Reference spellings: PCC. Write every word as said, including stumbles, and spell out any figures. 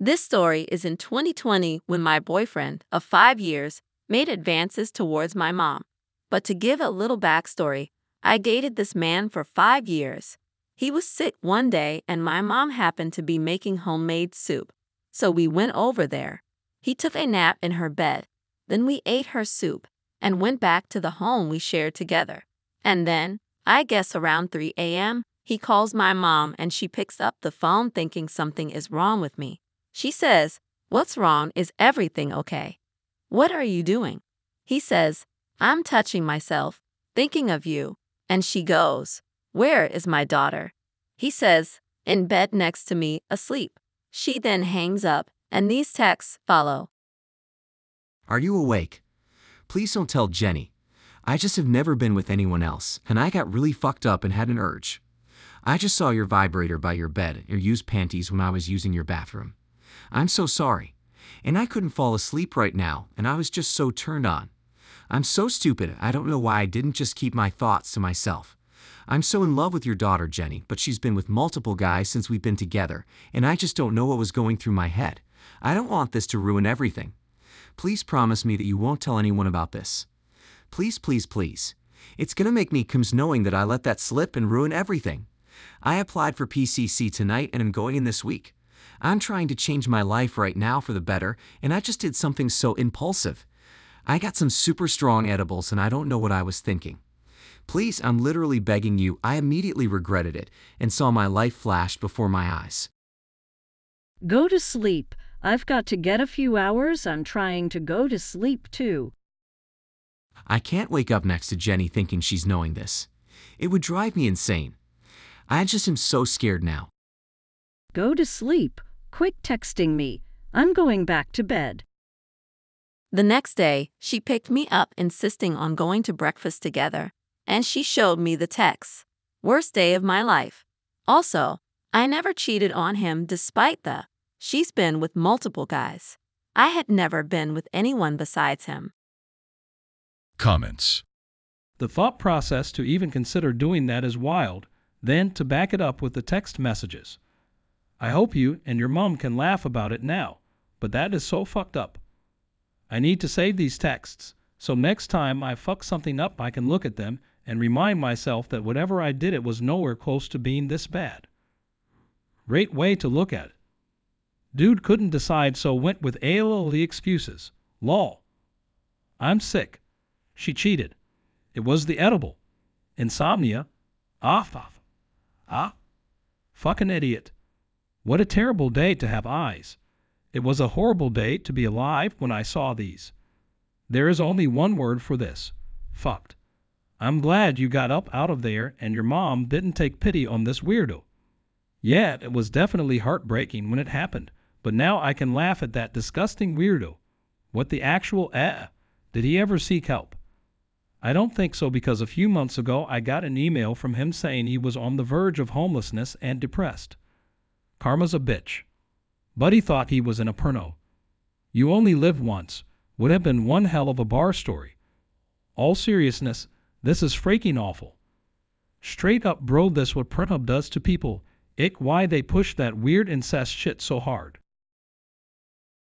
This story is in twenty twenty when my boyfriend of five years made advances towards my mom. But to give a little backstory, I dated this man for five years. He was sick one day and my mom happened to be making homemade soup. So we went over there. He took a nap in her bed. Then we ate her soup and went back to the home we shared together. And then, I guess around three a m, he calls my mom and she picks up the phone thinking something is wrong with me. She says, "What's wrong? Is everything okay? What are you doing?" He says, "I'm touching myself, thinking of you." And she goes, "Where is my daughter?" He says, "In bed next to me, asleep." She then hangs up, and these texts follow. "Are you awake? Please don't tell Jenny. I just have never been with anyone else, and I got really fucked up and had an urge. I just saw your vibrator by your bed, your used panties when I was using your bathroom. I'm so sorry, and I couldn't fall asleep right now, and I was just so turned on. I'm so stupid, I don't know why I didn't just keep my thoughts to myself. I'm so in love with your daughter, Jenny, but she's been with multiple guys since we've been together, and I just don't know what was going through my head. I don't want this to ruin everything. Please promise me that you won't tell anyone about this. Please, please, please. It's gonna make me cums knowing that I let that slip and ruin everything. I applied for P C C tonight and am going in this week. I'm trying to change my life right now for the better, and I just did something so impulsive. I got some super strong edibles and I don't know what I was thinking. Please, I'm literally begging you." I immediately regretted it and saw my life flash before my eyes. "Go to sleep. I've got to get a few hours. I'm trying to go to sleep too. I can't wake up next to Jenny thinking she's knowing this. It would drive me insane. I just am so scared now. Go to sleep. Quick texting me. I'm going back to bed." The next day, she picked me up insisting on going to breakfast together, and she showed me the texts. Worst day of my life. Also, I never cheated on him despite the "she's been with multiple guys." I had never been with anyone besides him. Comments. The thought process to even consider doing that is wild, then to back it up with the text messages. I hope you and your mom can laugh about it now, but that is so fucked up. I need to save these texts, so next time I fuck something up I can look at them and remind myself that whatever I did it was nowhere close to being this bad. Great way to look at it. Dude couldn't decide so went with all the excuses. Lol. I'm sick. She cheated. It was the edible. Insomnia. Ah, off. Ah. Fucking idiot. What a terrible day to have eyes. It was a horrible day to be alive when I saw these. There is only one word for this. Fucked. I'm glad you got up out of there and your mom didn't take pity on this weirdo. Yeah, it was definitely heartbreaking when it happened, but now I can laugh at that disgusting weirdo. What the actual eh? Did he ever seek help? I don't think so, because a few months ago I got an email from him saying he was on the verge of homelessness and depressed. Karma's a bitch. Buddy thought he was in a porno. You only live once would have been one hell of a bar story. All seriousness, this is freaking awful. Straight up, bro, this what Pornhub does to people. Ick, why they push that weird incest shit so hard.